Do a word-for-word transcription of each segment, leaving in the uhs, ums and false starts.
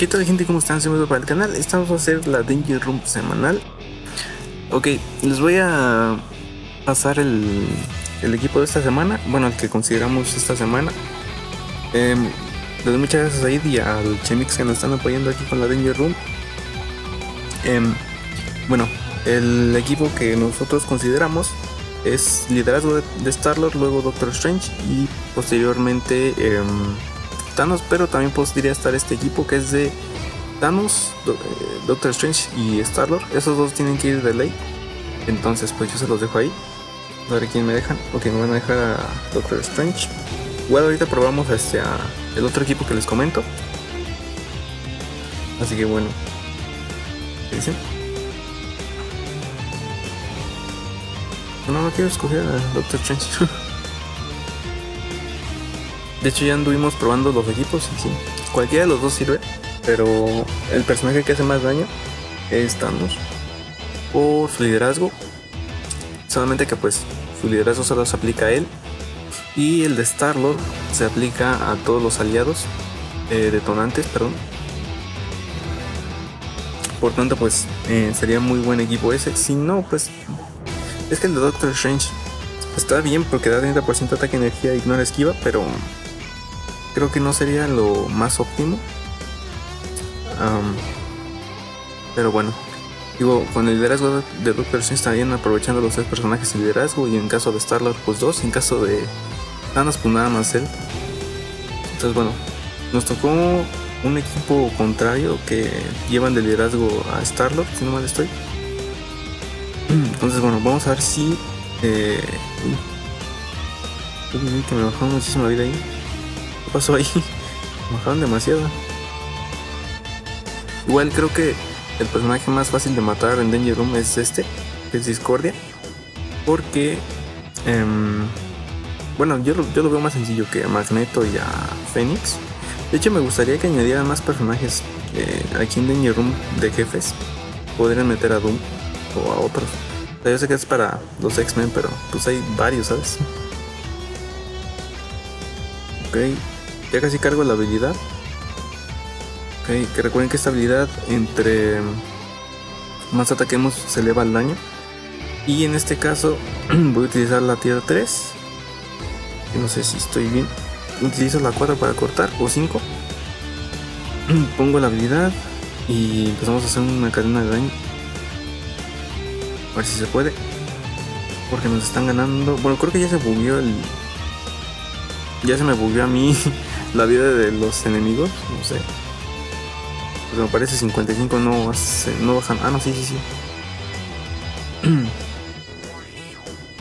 ¿Qué tal, gente? ¿Cómo están? Bienvenidos para el canal. Estamos a hacer la Danger Room semanal. Ok, les voy a pasar el, el equipo de esta semana. Bueno, el que consideramos esta semana. Eh, les doy muchas gracias a Said y al Chemix que nos están apoyando aquí con la Danger Room. Eh, bueno, el equipo que nosotros consideramos es liderazgo de, de Star-Lord, luego Doctor Strange y posteriormente eh, Thanos, pero también podría estar este equipo que es de Thanos, Do Doctor Strange y Star-Lord. Esos dos tienen que ir de ley. Entonces pues yo se los dejo ahí. A ver quién me dejan. Ok, me van a dejar a Doctor Strange. Igual ahorita probamos este, a el otro equipo que les comento. Así que bueno. ¿Qué dicen? No, no quiero escoger a Doctor Strange. De hecho ya anduvimos probando los equipos y sí, cualquiera de los dos sirve, pero el personaje que hace más daño es Thanos por su liderazgo, solamente que pues su liderazgo solo se aplica a él y el de Star-Lord se aplica a todos los aliados eh, detonantes, perdón. Por tanto pues eh, sería muy buen equipo ese. Si no, pues es que el de Doctor Strange está bien porque da treinta por ciento de ataque, energía, ignora, esquiva, pero creo que no sería lo más óptimo. Um, pero bueno, digo, con el liderazgo de Doctor Strange estarían aprovechando los tres personajes el liderazgo, y en caso de Star-Lord pues dos, en caso de Thanos pues nada más él. Entonces bueno, nos tocó un equipo contrario que llevan de liderazgo a Star-Lord, si no mal estoy. Entonces bueno, vamos a ver si eh, uy, que me bajaron muchísima vida ahí. ¿Qué pasó ahí? Me bajaron demasiado. Igual creo que el personaje más fácil de matar en Danger Room es este, que es Discordia, porque eh, bueno, yo lo, yo lo veo más sencillo que a Magneto y a Phoenix. De hecho me gustaría que añadieran más personajes eh, aquí en Danger Room de jefes. Podrían meter a Doom o a otros. O sea, yo sé que es para los X-Men, pero pues hay varios, ¿sabes? Ok, ya casi cargo la habilidad. Okay, que recuerden que esta habilidad entre más ataquemos se eleva el daño. Y en este caso voy a utilizar la tier tres. No sé si estoy bien. Utilizo la cuatro para cortar o cinco. Pongo la habilidad y empezamos a hacer una cadena de daño. A ver si se puede. Porque nos están ganando. Bueno, creo que ya se bugueó el... Ya se me bugueó a mí la vida de los enemigos. No sé. Pero me parece cincuenta y cinco no, hace, no bajan. Ah, no, sí, sí, sí.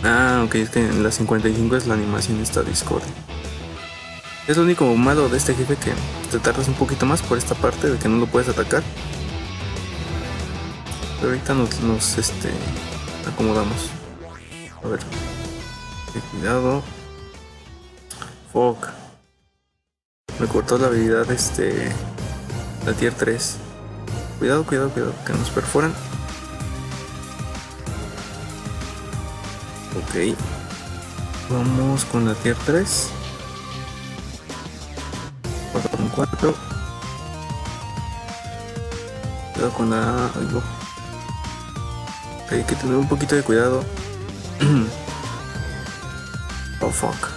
Ah, ok, es que en la cincuenta y cinco es la animación esta Discord. Es lo único malo de este jefe, que te tardas un poquito más por esta parte de que no lo puedes atacar. Pero ahorita nos, nos este, acomodamos. A ver. Cuidado. Fuck. Me cortó la habilidad este... la tier tres. Cuidado, cuidado, cuidado, que nos perforan. Ok. Vamos con la tier tres. cuatro con cuatro. Cuidado con la... algo. Ok, hay que tener un poquito de cuidado. Oh, fuck.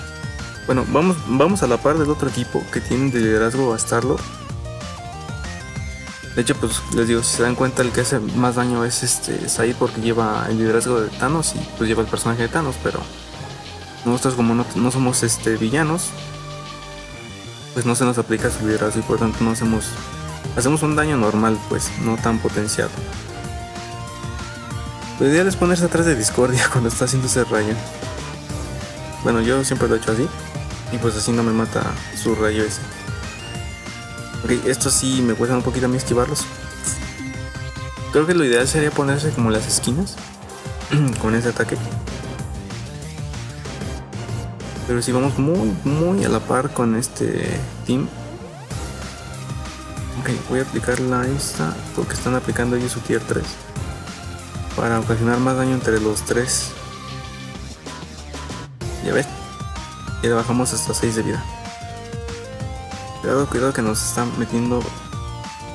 Bueno, vamos, vamos a la par del otro equipo que tienen de liderazgo a Star-Lord. De hecho, pues les digo, si se dan cuenta, el que hace más daño es este Said, porque lleva el liderazgo de Thanos y pues lleva el personaje de Thanos, pero nosotros como no, no somos este villanos, pues no se nos aplica su liderazgo y por tanto no hacemos hacemos un daño normal, pues no tan potenciado. Lo ideal es ponerse atrás de Discordia cuando está haciendo ese rayo. Bueno, yo siempre lo he hecho así y pues así no me mata su rayo ese. Ok, estos sí me cuesta un poquito a mí esquivarlos. Creo que lo ideal sería ponerse como las esquinas con ese ataque. Pero si sí, vamos muy, muy a la par con este team. Ok, voy a aplicar la insta porque están aplicando ellos su tier tres. Para ocasionar más daño entre los tres. Ya ves. Y le bajamos hasta seis de vida. Cuidado, cuidado que nos están metiendo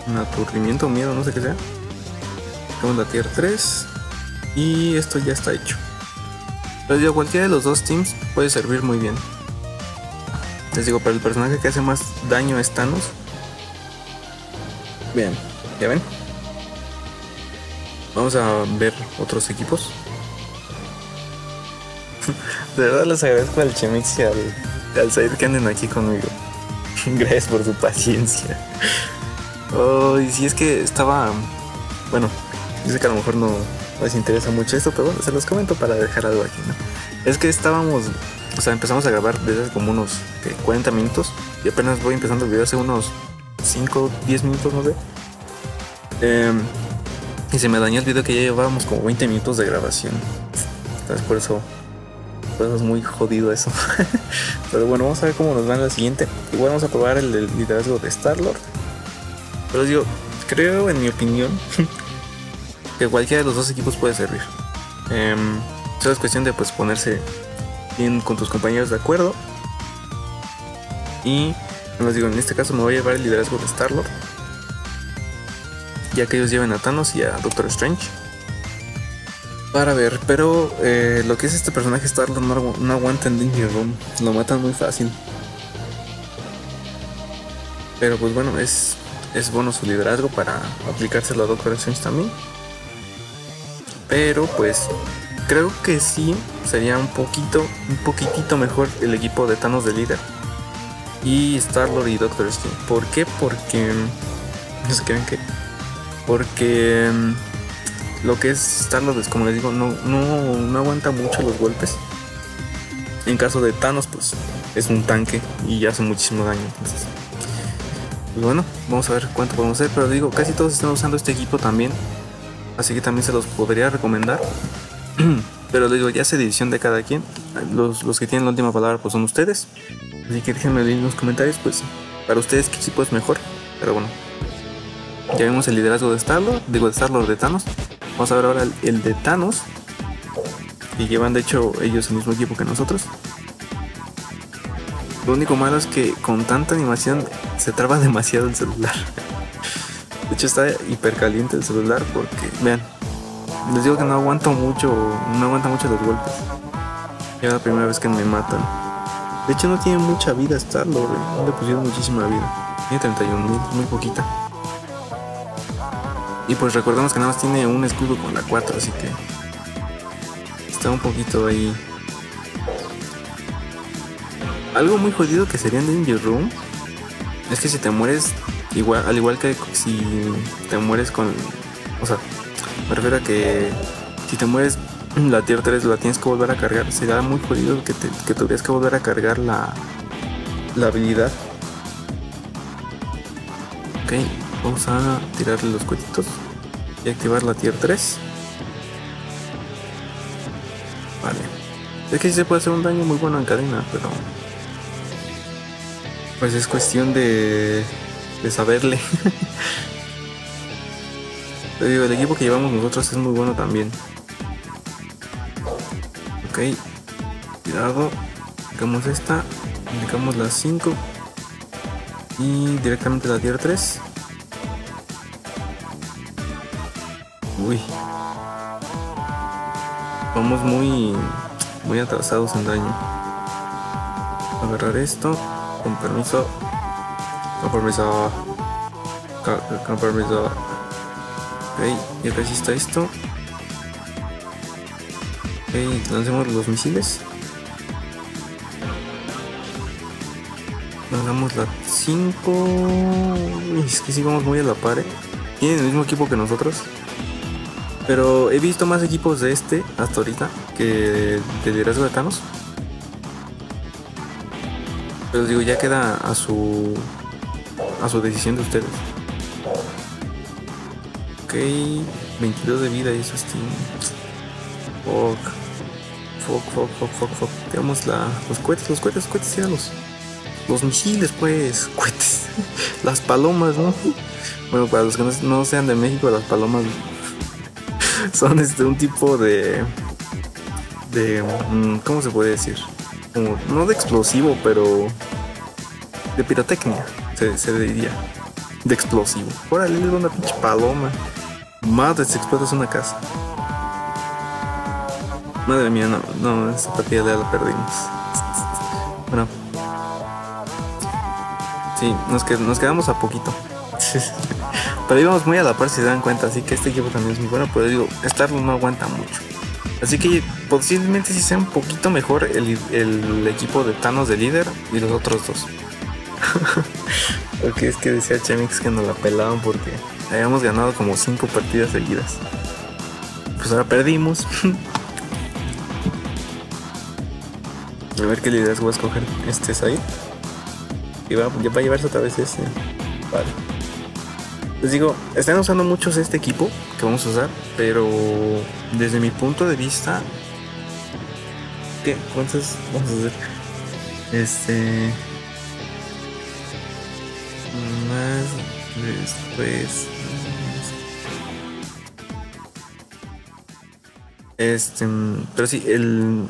un aturdimiento, miedo, no sé qué sea. Tenemos la tier tres y esto ya está hecho. Les digo, cualquiera de los dos teams puede servir muy bien. Les digo, para el personaje que hace más daño es Thanos. Bien, ya ven. Vamos a ver otros equipos. De verdad les agradezco al Chemix y al, al Said que anden aquí conmigo. Gracias por su paciencia. Oh, y si es que estaba... Bueno, yo sé que a lo mejor no les interesa mucho esto, pero bueno, se los comento para dejar algo aquí, ¿no? Es que estábamos... O sea, empezamos a grabar desde hace como unos ¿qué? cuarenta minutos. Y apenas voy empezando el video hace unos cinco, diez minutos, no sé. Eh, y se me dañó el video que ya llevábamos como veinte minutos de grabación. Entonces por eso... Pues es muy jodido eso. Pero bueno, vamos a ver cómo nos va en la siguiente. Igual vamos a probar el, el liderazgo de Star-Lord. Pero digo, creo, en mi opinión, que cualquiera de los dos equipos puede servir. Eh, solo es cuestión de pues ponerse bien con tus compañeros de acuerdo. Y les digo, en este caso me voy a llevar el liderazgo de Star-Lord, ya que ellos lleven a Thanos y a Doctor Strange. Para ver, pero eh, lo que es este personaje Star-Lord no, agu no aguanta en Danger Room, lo matan muy fácil. Pero pues bueno, es, es bueno su liderazgo para aplicárselo a Doctor Strange también. Pero pues creo que sí sería un poquito, un poquitito mejor el equipo de Thanos de líder y Star-Lord y Doctor Strange. ¿Por qué? Porque... no se creen que... porque... lo que es Star-Lord, como les digo, no, no, no aguanta mucho los golpes. En caso de Thanos, pues es un tanque y hace muchísimo daño. Entonces, pues bueno, vamos a ver cuánto podemos hacer. Pero digo, casi todos están usando este equipo también, así que también se los podría recomendar. Pero les digo, ya hace división de cada quien. Los, los que tienen la última palabra pues son ustedes. Así que déjenme en los comentarios, pues para ustedes qué equipo es mejor. Pero bueno, ya vimos el liderazgo de Star-Lord, digo de Star-Lord de Thanos. Vamos a ver ahora el, el de Thanos, y llevan de hecho ellos el mismo equipo que nosotros. Lo único malo es que con tanta animación se traba demasiado el celular. De hecho está hiper caliente el celular porque, vean, les digo que no aguanto mucho, no aguanta mucho los golpes. Ya es la primera vez que me matan. De hecho no tiene mucha vida Star-Lord, le pusieron muchísima vida. Tiene treinta y un mil, muy poquita. Y pues recordemos que nada más tiene un escudo con la cuatro, así que está un poquito ahí. Algo muy jodido que sería en Danger Room es que si te mueres, igual, al igual que si te mueres con... O sea, me refiero a que si te mueres la tier tres la tienes que volver a cargar. Sería muy jodido que, te, que tuvieras que volver a cargar la, la habilidad. Ok, vamos a tirarle los cuetitos y activar la tier tres. Vale, es que sí se puede hacer un daño muy bueno en cadena, pero pues es cuestión de, de saberle. Te digo, el equipo que llevamos nosotros es muy bueno también. Ok, cuidado, aplicamos esta, aplicamos la cinco y directamente la tier tres. Uy, vamos muy muy atrasados en daño. Agarrar esto, con permiso, con permiso, con permiso. Ok, y resista esto. Ok, lancemos los misiles. Lanzamos la cinco. Uy, es que sí vamos muy a la par, ¿eh? Tienen el mismo equipo que nosotros. Pero he visto más equipos de este hasta ahorita que del liderazgo de Thanos. Pero digo, ya queda a su a su decisión de ustedes. Ok, veintidós de vida y eso es team. Fuck, fuck, fuck, fuck, fuck, fuck. Tiramos la, los cohetes, los cohetes, los cohetes, tíralos. Los misiles, pues, cohetes. Las palomas, ¿no? Bueno, para los que no, no sean de México, las palomas son este un tipo de de cómo se puede decir, como, no de explosivo, pero de pirotecnia se, se diría. de explosivo. Órale, le da una pinche paloma. Madre, se explota una casa. Madre mía, no, no, esa partida ya la perdimos. Bueno. Sí, nos, qued nos quedamos a poquito. Pero íbamos muy a la par si se dan cuenta, así que este equipo también es muy bueno, pero digo, Star-Lord no aguanta mucho. Así que posiblemente sí sea un poquito mejor el, el equipo de Thanos de líder y los otros dos. Porque es que decía Chemix que nos la pelaban porque habíamos ganado como cinco partidas seguidas. Pues ahora perdimos. A ver qué liderazgo va a escoger este Said. Y va, va a llevarse otra vez este. Vale. Les digo, están usando muchos este equipo que vamos a usar, pero desde mi punto de vista, ¿qué? ¿Cuántas vamos a hacer? Este... Más... Después... Este... Pero sí, el...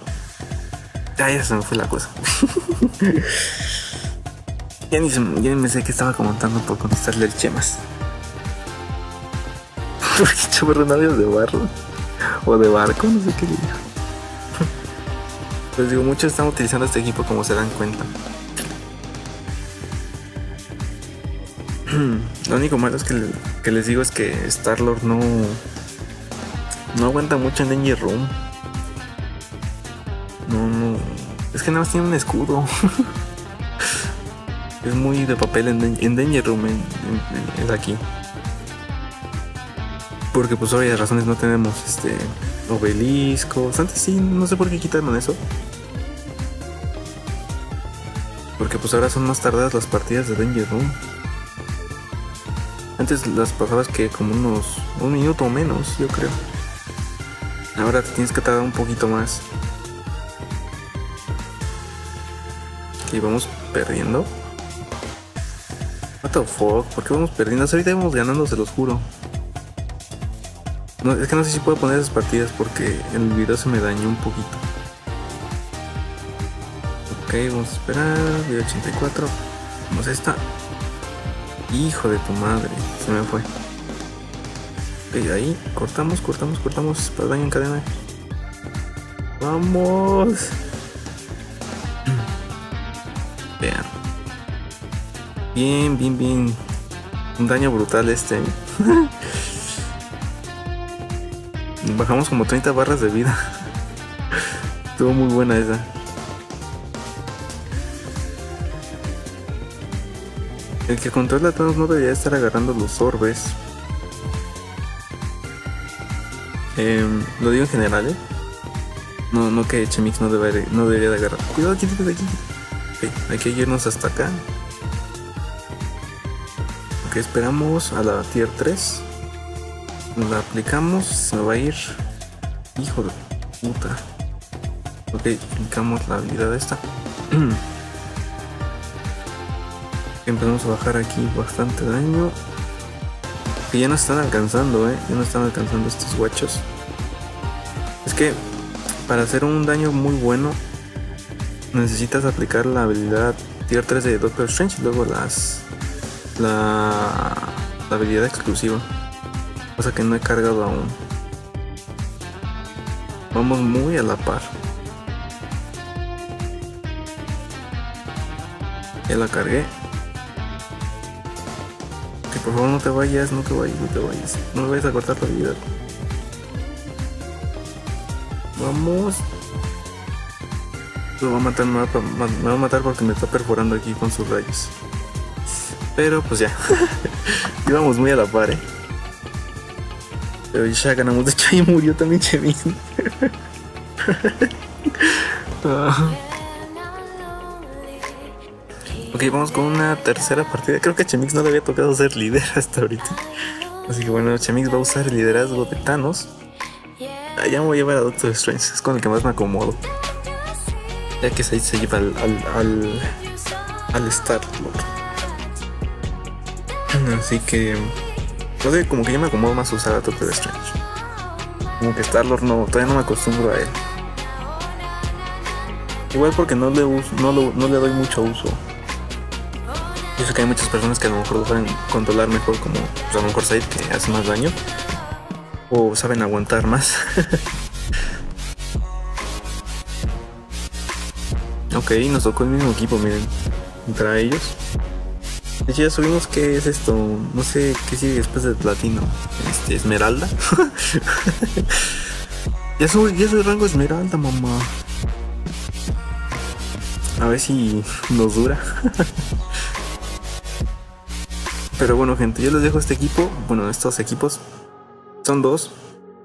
Ah, ya se me fue la cosa. Ya ni, se, ya ni me sé que estaba comentando por contestarle el Chemas. ¿Por qué chaparronavios de barro? O de barco, no sé qué digo. Les digo, muchos están utilizando este equipo como se dan cuenta. Lo único malo es que, le, que les digo es que Star-Lord no... No aguanta mucho en Danger Room. No, no... Es que nada más tiene un escudo. Es muy de papel en, en Danger Room, en, en, en, es aquí. Porque pues obvias razones no tenemos este obeliscos. Antes sí, no sé por qué quitaron eso. Porque pues ahora son más tardadas las partidas de Danger Room. Antes las pasabas que como unos un minuto o menos, yo creo. Ahora te tienes que tardar un poquito más. Y vamos perdiendo. What the fuck, ¿por qué vamos perdiendo? Hasta ahorita vamos ganando, se los juro. No, es que no sé si puedo poner esas partidas porque el video se me dañó un poquito. Ok, vamos a esperar. Video ochenta y cuatro. Vamos a esta. Hijo de tu madre, se me fue. Ok, ahí. Cortamos, cortamos, cortamos. Para daño en cadena. Vamos. Vean. Bien, bien, bien. Un daño brutal este. Bajamos como treinta barras de vida. Estuvo muy buena esa. El que controla a Thanos no debería estar agarrando los orbes. Eh, lo digo en general, ¿eh? No, no que Chemix no debería, no debería de agarrar. Cuidado, quítate de aquí. Okay, hay que irnos hasta acá. Ok, esperamos a la tier tres. La aplicamos, se me va a ir. Hijo de puta. Ok, aplicamos la habilidad esta. Empezamos a bajar aquí bastante daño. Que ya no están alcanzando, eh. Ya no están alcanzando estos guachos. Es que para hacer un daño muy bueno necesitas aplicar la habilidad tier tres de Doctor Strange y luego las la, la habilidad exclusiva. Cosa que no he cargado aún. Vamos muy a la par. Ya la cargué. Que por favor no te vayas, no te vayas, no te vayas. No me vayas a cortar la vida. Vamos. Lo va a matar, me va a, me va a matar porque me está perforando aquí con sus rayos. Pero pues ya. Íbamos muy a la par, eh. Pero ya ganamos, de hecho ahí murió también Chevin. uh. Ok, vamos con una tercera partida. Creo que a Chemix no le había tocado ser líder hasta ahorita. Así que bueno, Chemix va a usar el liderazgo de Thanos. Allá me voy a llevar a Doctor Strange, es con el que más me acomodo. Ya que Said se lleva al, al, al, al Star-Lord. Así que... No sé, como que yo me acomodo más usar a Doctor Strange. Como que Star-Lord no, todavía no me acostumbro a él. Igual porque no le, uso, no, lo, no le doy mucho uso. Yo sé que hay muchas personas que a lo mejor lo saben controlar mejor, como pues a lo mejor Said, que hace más daño, o saben aguantar más. Ok, nos tocó el mismo equipo, miren, contra ellos. De hecho ya subimos qué es esto, no sé qué sigue después de platino, este, esmeralda. Ya soy, ya soy rango esmeralda, mamá. A ver si nos dura. Pero bueno, gente, yo les dejo este equipo, bueno, estos equipos, son dos,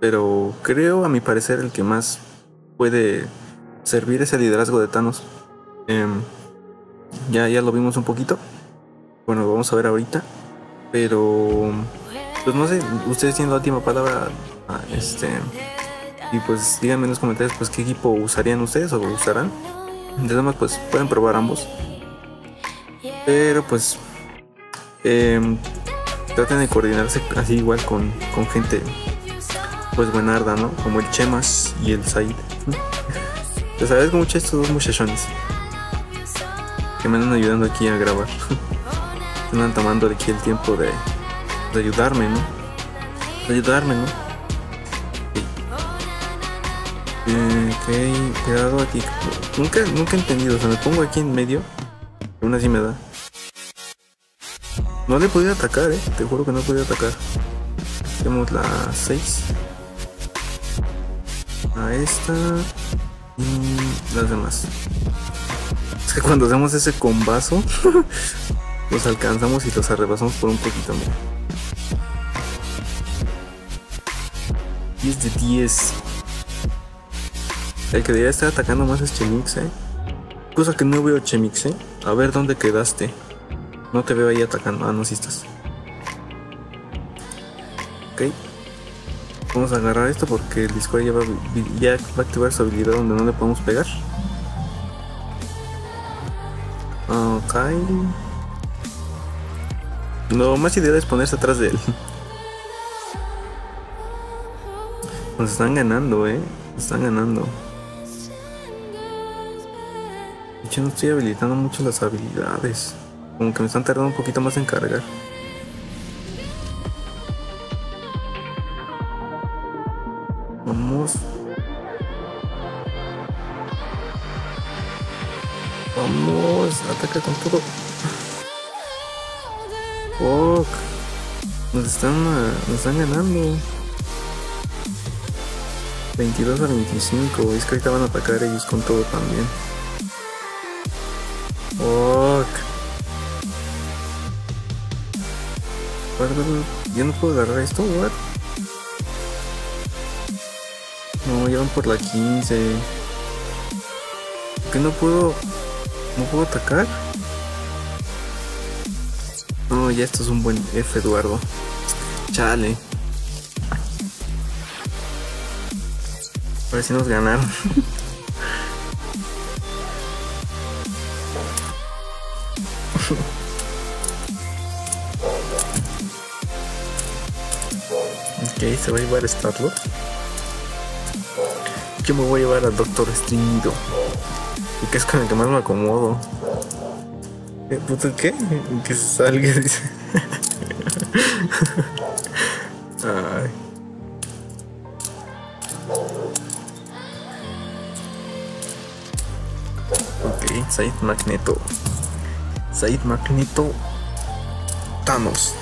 pero creo a mi parecer el que más puede servir es el liderazgo de Thanos. Eh, ya, ya lo vimos un poquito. Bueno, lo vamos a ver ahorita, pero pues no sé, ustedes tienen la última palabra, este, y pues díganme en los comentarios pues qué equipo usarían ustedes o usarán. De demás pues pueden probar ambos, pero pues eh, traten de coordinarse así igual con, con gente pues buenarda, ¿no? Como el Chemix y el Said. Les agradezco mucho a estos dos muchachones que me andan ayudando aquí a grabar. Están tomando aquí el tiempo de, de ayudarme, ¿no? De ayudarme, ¿no? Sí. Eh, okay, cuidado aquí. Nunca, nunca he entendido. O sea, me pongo aquí en medio. Aún así me da. No le he podido atacar, ¿eh? Te juro que no he podido atacar. Hacemos la seis. A esta. Y las demás. Es que cuando hacemos ese combazo... los alcanzamos y los arrebasamos por un poquito más. diez de diez. El que debería estar atacando más es Chemix, eh. Cosa que no veo, Chemix, eh. A ver dónde quedaste. No te veo ahí atacando. Ah, no, sí estás. Ok. Vamos a agarrar esto porque el Discordia ya va, ya va a activar su habilidad donde no le podemos pegar. Ok. Lo más ideal es ponerse atrás de él. Nos están ganando, eh. Nos están ganando. De hecho, no estoy habilitando mucho las habilidades. Como que me están tardando un poquito más en cargar. Vamos. Vamos. Ataca con todo. Oh, nos están, nos están ganando veintidós a veinticinco. Es que ahorita van a atacar ellos con todo también. Oh. Yo no puedo agarrar esto. What? No, ya van por la quince. ¿Por qué no puedo? ¿No puedo atacar? No, ya esto es un buen F, Eduardo. Chale. A ver si nos ganaron. Ok, se va a llevar a Star-Lord. Yo me voy a llevar al Doctor Strange, y que es con el que más me acomodo. ¿Puto qué? Que se salga, dice. Ay. Ok, Said Magneto. Said Magneto. Thanos.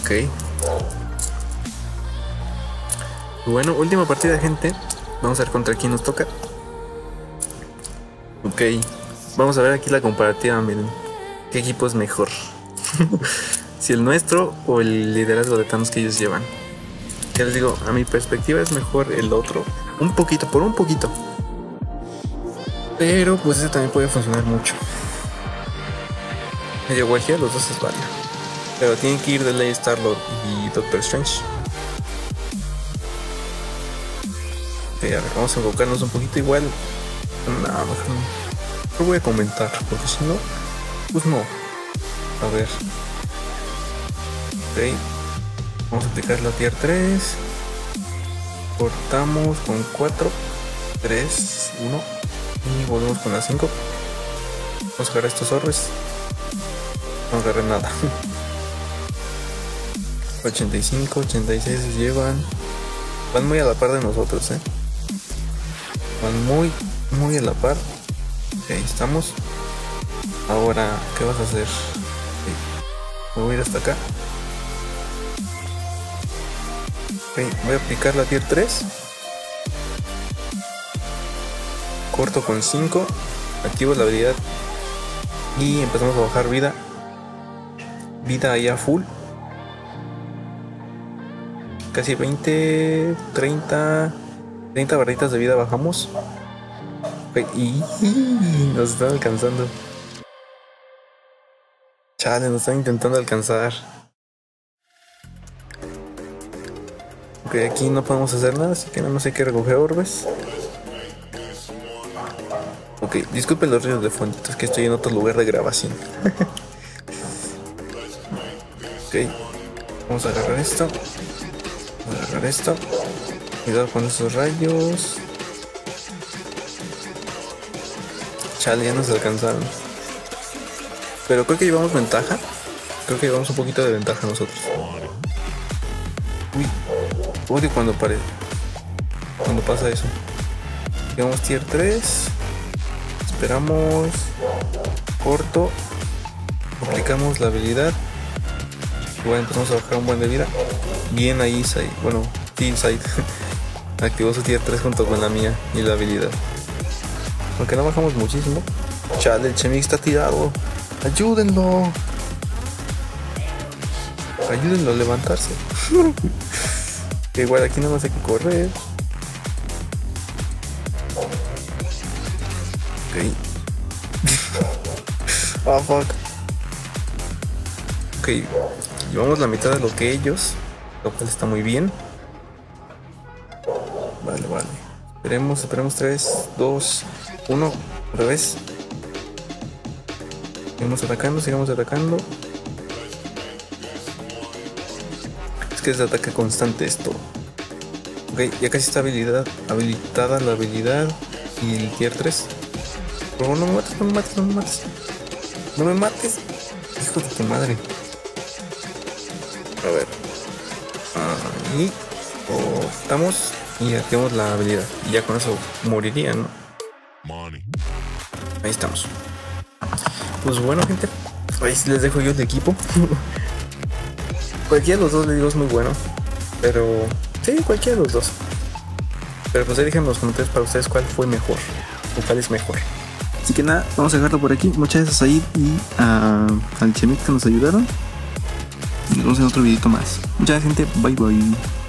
Ok. Bueno, última partida, gente. Vamos a ver contra quién nos toca. Ok. Vamos a ver aquí la comparativa, miren. ¿Qué equipo es mejor? Si el nuestro o el liderazgo de Thanos que ellos llevan. Ya les digo, a mi perspectiva es mejor el otro. Un poquito, por un poquito. Pero pues ese también puede funcionar mucho. Medio guajía, los dos es válido. Pero tienen que ir de ley Star-Lord y Doctor Strange. Ok, a ver, vamos a enfocarnos un poquito igual. No, mejor no. No voy a comentar porque si no, pues no. A ver, ok, vamos a aplicar la tier tres. Cortamos con cuatro, tres, uno y volvemos con la cinco. Vamos a agarrar estos orbes. No agarré nada. ochenta y cinco, ochenta y seis se llevan. Van muy a la par de nosotros, eh. Van muy, muy a la par. Ahí estamos. Ahora, ¿qué vas a hacer? Me voy a ir hasta acá. Okay, voy a aplicar la tier tres. Corto con cinco. Activo la habilidad. Y empezamos a bajar vida. Vida ahí a full. Casi veinte, treinta, treinta barritas de vida bajamos. Okay, y nos están alcanzando. Chale, nos están intentando alcanzar. Ok, aquí no podemos hacer nada, así que nada más hay que recoger orbes. Ok, disculpen los ruidos de fondo, es que estoy en otro lugar de grabación. Ok, vamos a agarrar esto. Vamos a agarrar esto. Cuidado con esos rayos. Chale, ya nos alcanzaron. Pero creo que llevamos ventaja. Creo que llevamos un poquito de ventaja nosotros. Uy, odio cuando pare... cuando pasa eso. Llegamos tier tres. Esperamos. Corto. Aplicamos la habilidad. Bueno, empezamos a bajar un buen de vida. Bien ahí, Said. Bueno, Team Said activó su tier tres junto con la mía y la habilidad. Aunque no bajamos muchísimo. Chale, el Chemix está tirado. Ayúdenlo. Ayúdenlo a levantarse. Igual aquí nada más hay que correr. Ok. Ah, oh, fuck. Ok. Llevamos la mitad de lo que ellos. Lo cual está muy bien. Vale, vale. Esperemos, esperemos. tres, dos, uno. Otra vez. Seguimos atacando, sigamos atacando. Es que es de ataque constante esto. Ok, ya casi está habilidad, habilitada la habilidad y el tier tres. Por favor, no me mates, no me mates, no me mates. No me mates. Hijo de tu madre. A ver. Ahí. Cortamos y activamos la habilidad. Y ya con eso moriría, ¿no? Ahí estamos. Pues bueno, gente, ahí les dejo yo el equipo. Cualquiera de los dos les digo es muy bueno. Pero sí, cualquiera de los dos. Pero pues ahí déjenme los comentarios para ustedes cuál fue mejor o cuál es mejor. Así que nada, vamos a dejarlo por aquí. Muchas gracias a Said y a, al Chemix que nos ayudaron. Nos vemos en otro videito más. Muchas gracias, gente, bye bye.